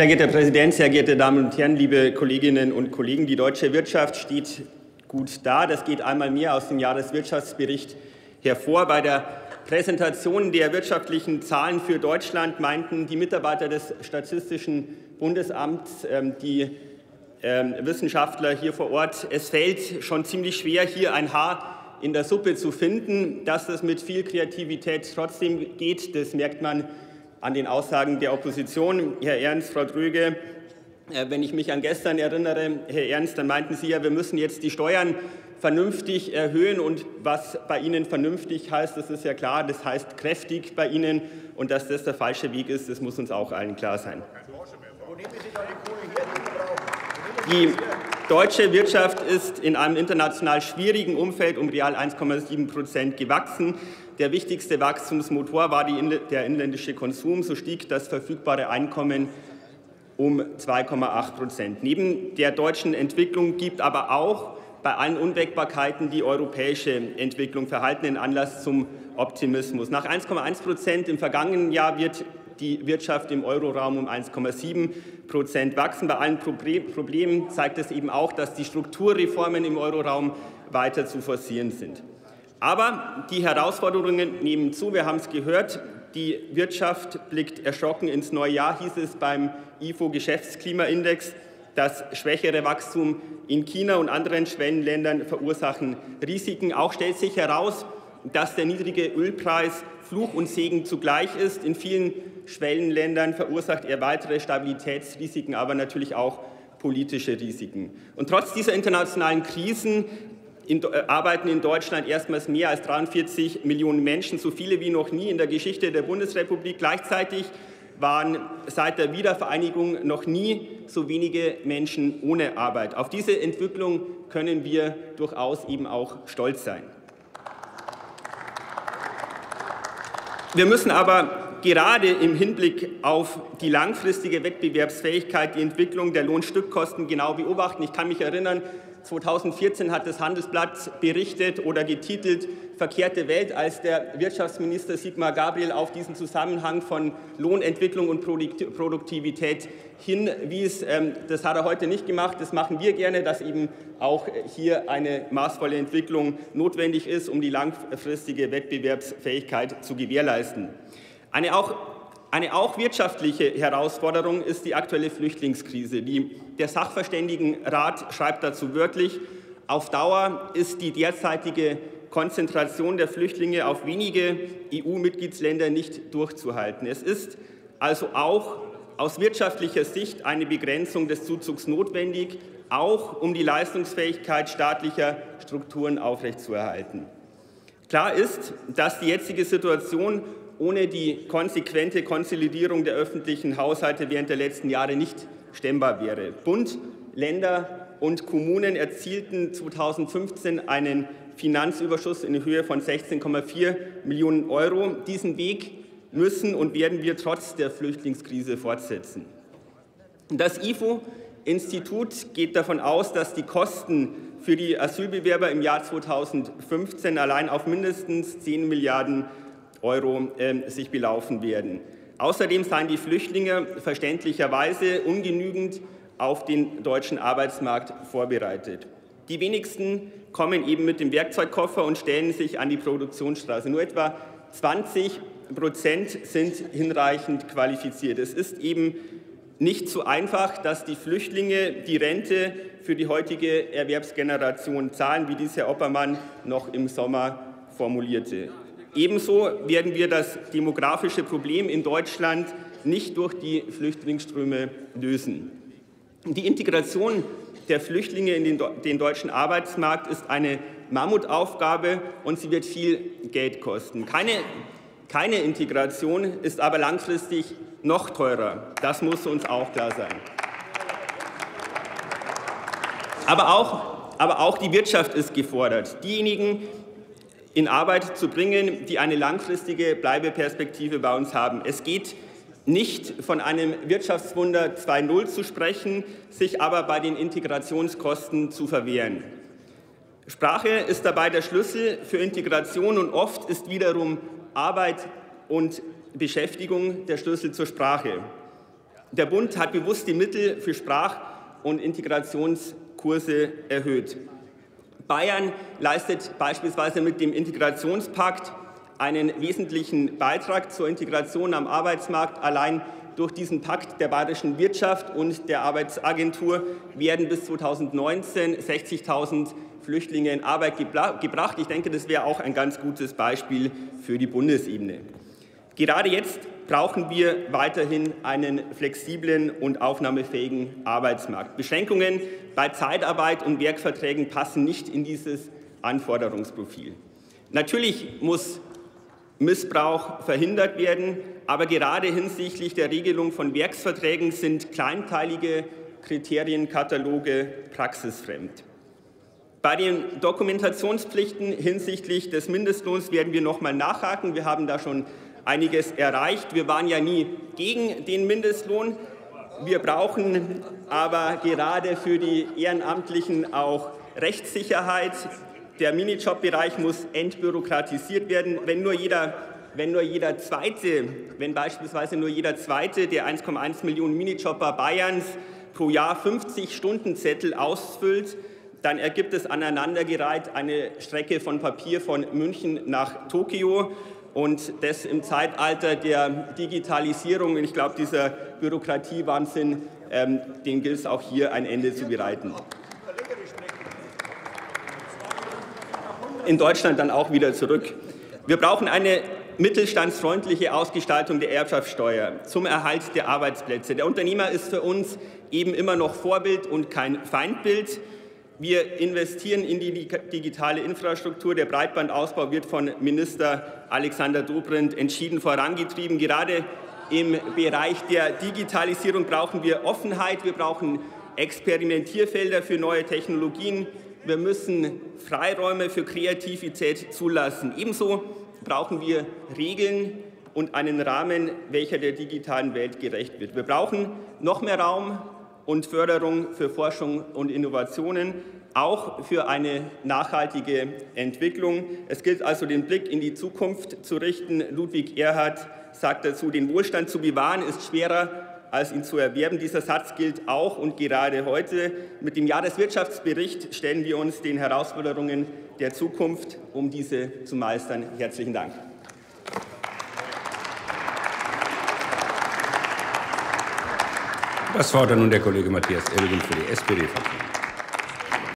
Sehr geehrter Herr Präsident, sehr geehrte Damen und Herren, liebe Kolleginnen und Kollegen! Die deutsche Wirtschaft steht gut da. Das geht einmal mehr aus dem Jahreswirtschaftsbericht hervor. Bei der Präsentation der wirtschaftlichen Zahlen für Deutschland meinten die Mitarbeiter des Statistischen Bundesamts, die Wissenschaftler hier vor Ort, es fällt schon ziemlich schwer, hier ein Haar in der Suppe zu finden. Dass das mit viel Kreativität trotzdem geht, das merkt man an den Aussagen der Opposition. Herr Ernst, Frau Drüge, wenn ich mich an gestern erinnere, Herr Ernst, dann meinten Sie ja, wir müssen jetzt die Steuern vernünftig erhöhen. Und was bei Ihnen vernünftig heißt, das ist ja klar, das heißt kräftig bei Ihnen. Und dass das der falsche Weg ist, das muss uns auch allen klar sein. Die deutsche Wirtschaft ist in einem international schwierigen Umfeld um real 1,7% gewachsen. Der wichtigste Wachstumsmotor war der inländische Konsum. So stieg das verfügbare Einkommen um 2,8%. Neben der deutschen Entwicklung gibt aber auch bei allen Unwägbarkeiten die europäische Entwicklung verhaltenen Anlass zum Optimismus. Nach 1,1% im vergangenen Jahr wird die Wirtschaft im Euroraum um 1,7% wachsen. Bei allen Problemen zeigt es eben auch, dass die Strukturreformen im Euroraum weiter zu forcieren sind. Aber die Herausforderungen nehmen zu. Wir haben es gehört, die Wirtschaft blickt erschrocken ins neue Jahr, hieß es beim IFO-Geschäftsklimaindex. Das schwächere Wachstum in China und anderen Schwellenländern verursachen Risiken. Auch stellt sich heraus, dass der niedrige Ölpreis Fluch und Segen zugleich ist. In vielen Schwellenländern verursacht er weitere Stabilitätsrisiken, aber natürlich auch politische Risiken. Und trotz dieser internationalen Krisen arbeiten in Deutschland erstmals mehr als 43 Millionen Menschen, so viele wie noch nie in der Geschichte der Bundesrepublik. Gleichzeitig waren seit der Wiedervereinigung noch nie so wenige Menschen ohne Arbeit. Auf diese Entwicklung können wir durchaus eben auch stolz sein. Wir müssen aber gerade im Hinblick auf die langfristige Wettbewerbsfähigkeit die Entwicklung der Lohnstückkosten genau beobachten. Ich kann mich erinnern, 2014 hat das Handelsblatt berichtet oder getitelt „Verkehrte Welt“, als der Wirtschaftsminister Sigmar Gabriel auf diesen Zusammenhang von Lohnentwicklung und Produktivität hinwies. Das hat er heute nicht gemacht. Das machen wir gerne, dass eben auch hier eine maßvolle Entwicklung notwendig ist, um die langfristige Wettbewerbsfähigkeit zu gewährleisten. Eine auch wirtschaftliche Herausforderung ist die aktuelle Flüchtlingskrise. Der Sachverständigenrat schreibt dazu wörtlich: Auf Dauer ist die derzeitige Konzentration der Flüchtlinge auf wenige EU-Mitgliedsländer nicht durchzuhalten. Es ist also auch aus wirtschaftlicher Sicht eine Begrenzung des Zuzugs notwendig, auch um die Leistungsfähigkeit staatlicher Strukturen aufrechtzuerhalten. Klar ist, dass die jetzige Situation ohne die konsequente Konsolidierung der öffentlichen Haushalte während der letzten Jahre nicht stemmbar wäre. Bund, Länder und Kommunen erzielten 2015 einen Finanzüberschuss in Höhe von 16,4 Millionen Euro. Diesen Weg müssen und werden wir trotz der Flüchtlingskrise fortsetzen. Das IFO-Institut geht davon aus, dass die Kosten für die Asylbewerber im Jahr 2015 allein auf mindestens 10 Milliarden Euro sich belaufen werden. Außerdem seien die Flüchtlinge verständlicherweise ungenügend auf den deutschen Arbeitsmarkt vorbereitet. Die wenigsten kommen eben mit dem Werkzeugkoffer und stellen sich an die Produktionsstraße. Nur etwa 20% sind hinreichend qualifiziert. Es ist eben nicht so einfach, dass die Flüchtlinge die Rente für die heutige Erwerbsgeneration zahlen, wie dies Herr Oppermann noch im Sommer formulierte. Ebenso werden wir das demografische Problem in Deutschland nicht durch die Flüchtlingsströme lösen. Die Integration der Flüchtlinge in den deutschen Arbeitsmarkt ist eine Mammutaufgabe und sie wird viel Geld kosten. Keine Integration ist aber langfristig noch teurer. Das muss uns auch klar sein. Aber auch die Wirtschaft ist gefordert. Diejenigen in Arbeit zu bringen, die eine langfristige Bleibeperspektive bei uns haben. Es geht nicht von einem Wirtschaftswunder 2.0 zu sprechen, sich aber bei den Integrationskosten zu verwehren. Sprache ist dabei der Schlüssel für Integration und oft ist wiederum Arbeit und Beschäftigung der Schlüssel zur Sprache. Der Bund hat bewusst die Mittel für Sprach- und Integrationskurse erhöht. Bayern leistet beispielsweise mit dem Integrationspakt einen wesentlichen Beitrag zur Integration am Arbeitsmarkt. Allein durch diesen Pakt der Bayerischen Wirtschaft und der Arbeitsagentur werden bis 2019 60.000 Flüchtlinge in Arbeit gebracht. Ich denke, das wäre auch ein ganz gutes Beispiel für die Bundesebene. Gerade jetzt brauchen wir weiterhin einen flexiblen und aufnahmefähigen Arbeitsmarkt. Beschränkungen bei Zeitarbeit und Werkverträgen passen nicht in dieses Anforderungsprofil. Natürlich muss Missbrauch verhindert werden, aber gerade hinsichtlich der Regelung von Werksverträgen sind kleinteilige Kriterienkataloge praxisfremd. Bei den Dokumentationspflichten hinsichtlich des Mindestlohns werden wir noch mal nachhaken. Wir haben da schon einiges erreicht. Wir waren ja nie gegen den Mindestlohn. Wir brauchen aber gerade für die Ehrenamtlichen auch Rechtssicherheit. Der Minijob-Bereich muss entbürokratisiert werden. Wenn beispielsweise nur jeder Zweite der 1,1 Millionen Minijobber Bayerns pro Jahr 50-Stunden-Zettel ausfüllt, dann ergibt es aneinandergereiht eine Strecke von Papier von München nach Tokio. Und das im Zeitalter der Digitalisierung. Und ich glaube, dieser Bürokratiewahnsinn, dem gilt es auch hier ein Ende zu bereiten. In Deutschland dann auch wieder zurück. Wir brauchen eine mittelstandsfreundliche Ausgestaltung der Erbschaftssteuer zum Erhalt der Arbeitsplätze. Der Unternehmer ist für uns eben immer noch Vorbild und kein Feindbild. Wir investieren in die digitale Infrastruktur. Der Breitbandausbau wird von Minister Alexander Dobrindt entschieden vorangetrieben. Gerade im Bereich der Digitalisierung brauchen wir Offenheit. Wir brauchen Experimentierfelder für neue Technologien. Wir müssen Freiräume für Kreativität zulassen. Ebenso brauchen wir Regeln und einen Rahmen, welcher der digitalen Welt gerecht wird. Wir brauchen noch mehr Raum und Förderung für Forschung und Innovationen, auch für eine nachhaltige Entwicklung. Es gilt also, den Blick in die Zukunft zu richten. Ludwig Erhard sagt dazu, den Wohlstand zu bewahren ist schwerer, als ihn zu erwerben. Dieser Satz gilt auch und gerade heute. Mit dem Jahreswirtschaftsbericht stellen wir uns den Herausforderungen der Zukunft, um diese zu meistern. Herzlichen Dank. Das war dann nun der Kollege Matthias Elling für die SPD-Fraktion.